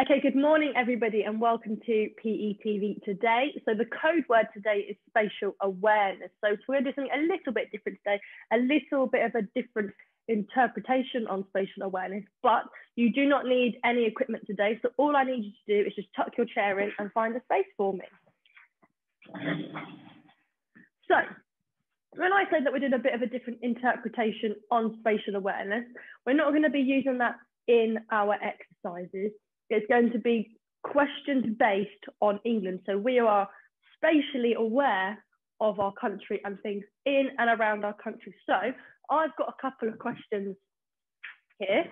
Okay, good morning everybody and welcome to PE TV today. So the code word today is spatial awareness. So we're doing something a little bit different today, a little bit of a different interpretation on spatial awareness, but you do not need any equipment today. So all I need you to do is just tuck your chair in and find a space for me. So when I said that we're doing a bit of a different interpretation on spatial awareness, we're not going to be using that in our exercises. It's going to be questions based on England. So we are spatially aware of our country and things in and around our country. So I've got a couple of questions here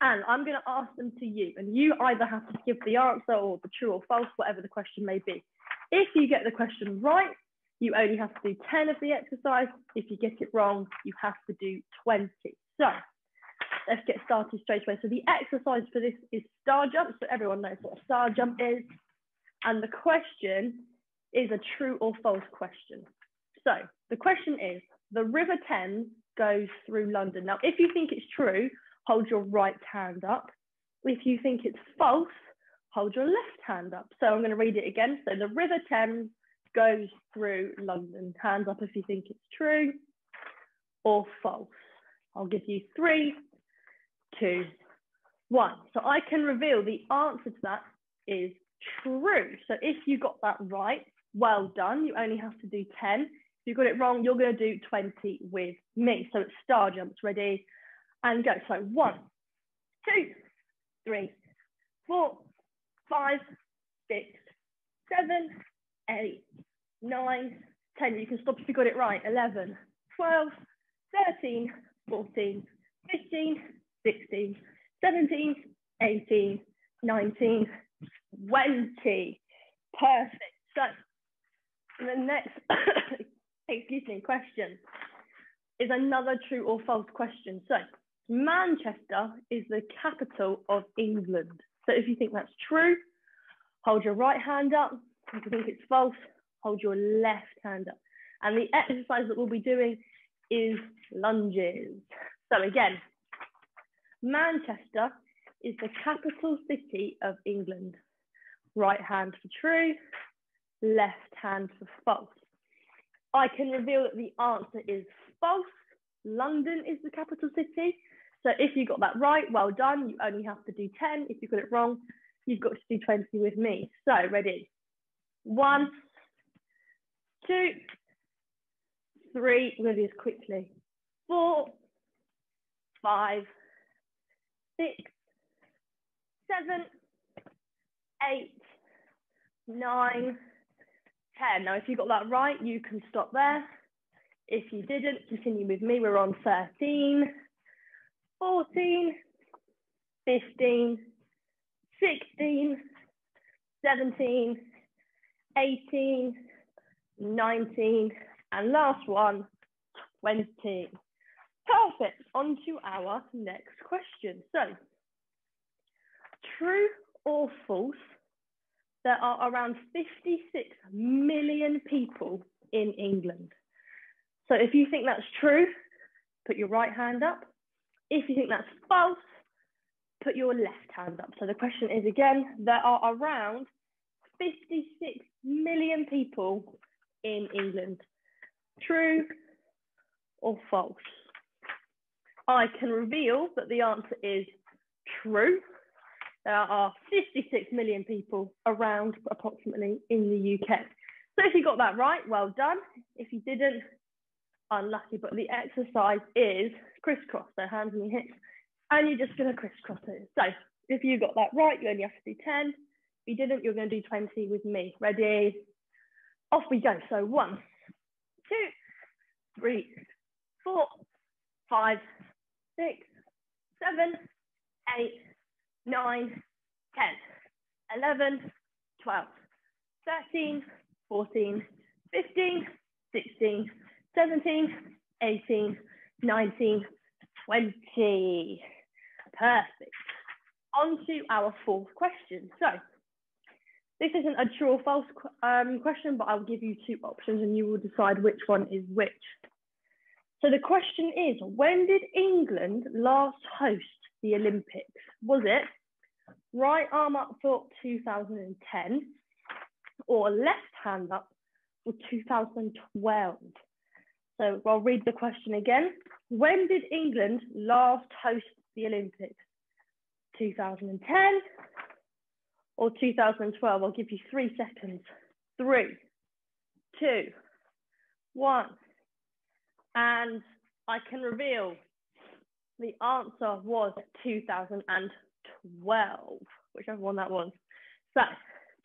and I'm going to ask them to you. And you either have to give the answer or the true or false, whatever the question may be. If you get the question right, you only have to do 10 of the exercise. If you get it wrong, you have to do 20. So let's get started straight away. So the exercise for this is star jump. So everyone knows what a star jump is. And the question is a true or false question. So the question is, the River Thames goes through London. Now, if you think it's true, hold your right hand up. If you think it's false, hold your left hand up. So I'm going to read it again. So the River Thames goes through London. Hands up if you think it's true or false. I'll give you 3, 2, 1. So I can reveal the answer to that is true. So if you got that right, well done. You only have to do 10. If you got it wrong, you're going to do 20 with me. So it's star jumps. Ready? And go. So 1, 2, 3, 4, 5, 6, 7, 8, 9, 10. You can stop if you got it right. 11, 12, 13, 14, 15, 16, 17, 18, 19, 20. Perfect. So the next excuse me, question is another true or false question. So Manchester is the capital of England. So if you think that's true, hold your right hand up. If you think it's false, hold your left hand up. And the exercise that we'll be doing is lunges. So again, Manchester is the capital city of England. Right hand for true, left hand for false. I can reveal that the answer is false. London is the capital city. So if you got that right, well done. You only have to do 10. If you got it wrong, you've got to do 20 with me. So ready? 1, 2, 3. We're going to do this quickly. 4, 5, 6, 7, 8, 9, 10. Now, if you got that right, you can stop there. If you didn't, continue with me. We're on 13, 14, 15, 16, 17, 18, 19, and last one, 20. Perfect. On to our next question. So, true or false, there are around 56 million people in England. So if you think that's true, put your right hand up. If you think that's false, put your left hand up. So the question is again, there are around 56 million people in England. True or false? I can reveal that the answer is true. There are 56 million people around approximately in the UK. So if you got that right, well done. If you didn't, unlucky. But the exercise is crisscross. So hands on your hips and you're just going to crisscross it. So if you got that right, you only have to do 10. If you didn't, you're going to do 20 with me. Ready? Off we go. So 1, 2, 3, 4, 5, 6, 7, 8, 9, 10, 11, 12, 13, 14, 15, 16, 17, 18, 19, 20. Perfect. On to our fourth question. So this isn't a true or false question, but I'll give you two options and you will decide which one is which. So the question is, when did England last host the Olympics? Was it right arm up for 2010, or left hand up for 2012. So I'll read the question again. When did England last host the Olympics? 2010 or 2012? I'll give you 3 seconds. 3, 2, 1. And I can reveal the answer was 2012, whichever one that was. So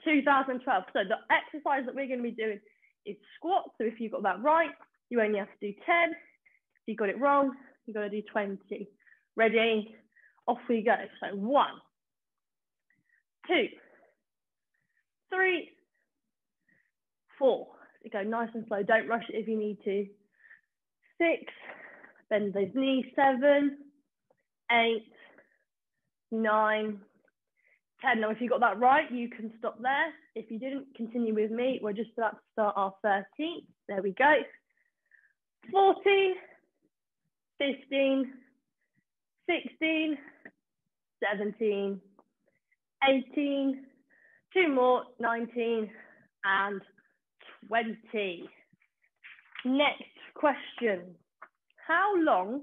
2012. So the exercise that we're going to be doing is squats. So if you got that right, you only have to do 10. If you got it wrong, you got to do 20. Ready? Off we go. So 1, 2, 3, 4. So go nice and slow. Don't rush it if you need to. 6. Bend those knees. 7, 8, 9, 10. Now, if you got that right, you can stop there. If you didn't, continue with me. We're just about to start our 13th. There we go. 14, 15, 16, 17, 18, 2 more, 19, and 20. Next question. How long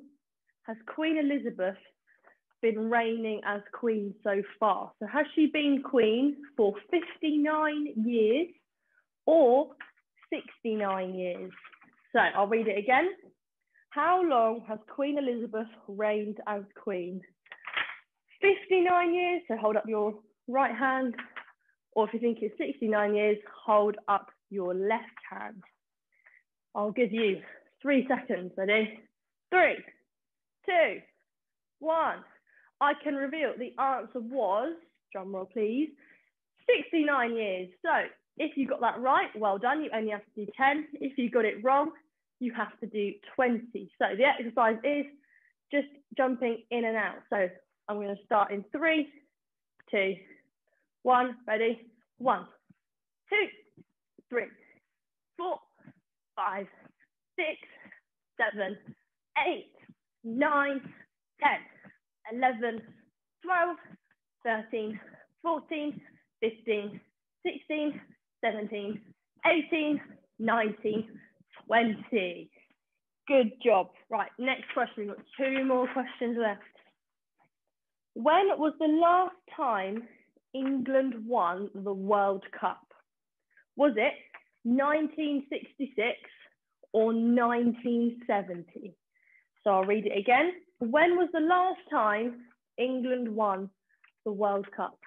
has Queen Elizabeth been reigning as Queen so far? So has she been Queen for 59 years or 69 years? So I'll read it again. How long has Queen Elizabeth reigned as Queen? 59 years, so hold up your right hand. Or if you think it's 69 years, hold up your left hand. I'll give you 3 seconds, ready? 3, 2, 1. I can reveal the answer was, drum roll please, 69 years. So if you got that right, well done, you only have to do 10. If you got it wrong, you have to do 20. So the exercise is just jumping in and out. So I'm going to start in 3, 2, 1. Ready? 1, 2, 3, 4, 5, 6, 7, 8, 9, 10, 11, 12, 13, 14, 15, 16, 17, 18, 19, 20. Good job. Right, next question. We've got 2 more questions left. When was the last time England won the World Cup? Was it 1966 or 1970? So I'll read it again. When was the last time England won the World Cup?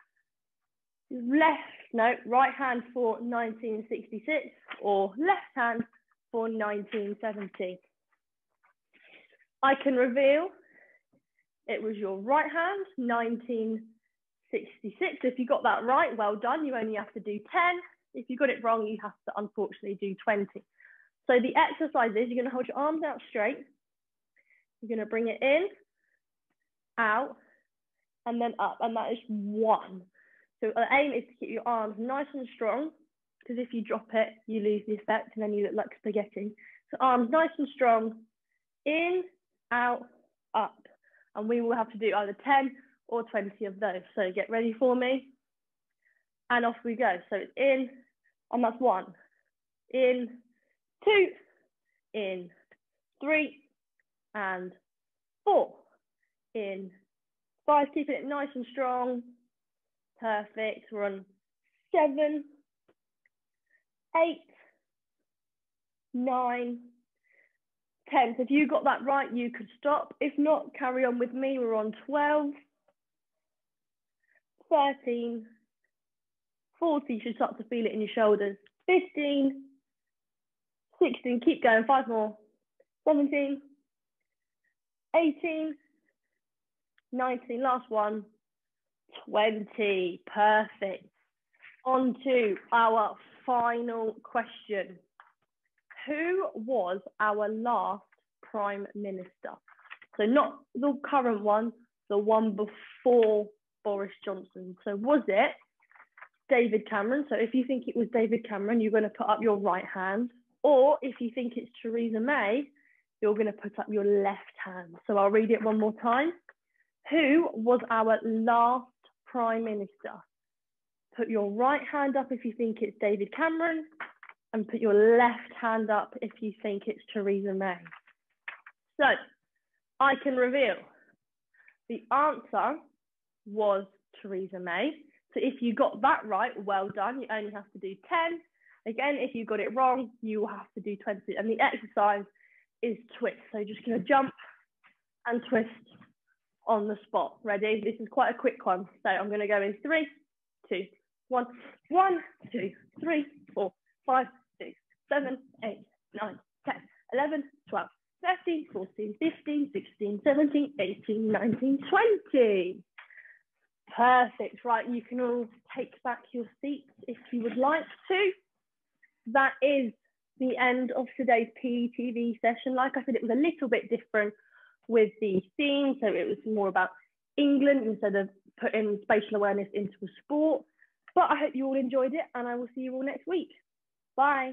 Right hand for 1966 or left hand for 1970. I can reveal it was your right hand, 1966. If you got that right, well done. You only have to do 10. If you got it wrong, you have to unfortunately do 20. So the exercise is you're going to hold your arms out straight. You're going to bring it in, out, and then up. And that is 1. So the aim is to keep your arms nice and strong, because if you drop it, you lose the effect and then you look like spaghetti. So arms nice and strong, in, out, up. And we will have to do either 10 or 20 of those. So get ready for me. And off we go. So it's in, and that's 1. In, 2, in, 3, and 4, in, 5. Keeping it nice and strong. Perfect. We're on 7, 8, 9, 10. So if you got that right, you could stop. If not, carry on with me. We're on 12, 13, 14. You should start to feel it in your shoulders. 15, 16. Keep going. 5 more. 17, 18, 19. Last one. 20. Perfect. On to our final question. Who was our last Prime Minister? So not the current one, the one before Boris Johnson. So was it David Cameron? So if you think it was David Cameron, you're going to put up your right hand. Or if you think it's Theresa May, you're going to put up your left hand. So I'll read it one more time. Who was our last Prime Minister. Put your right hand up if you think it's David Cameron, and put your left hand up if you think it's Theresa May. So I can reveal the answer was Theresa May. So if you got that right, well done. You only have to do 10. Again, if you got it wrong, you will have to do 20. And the exercise is twist. So just going to jump and twist on the spot. Ready? This is quite a quick one. So I'm going to go in 3, 2, 1. 1, 2, 3, 4, 5, 6, 7, 8, 9, 10, 11, 12, 13, 14, 15, 16, 17, 18, 19, 20. Perfect. Right, you can all take back your seats if you would like to. That is the end of today's PE TV session. Like I said, it was a little bit different with the theme. So it was more about England instead of putting spatial awareness into a sport. But I hope you all enjoyed it, and I will see you all next week. Bye.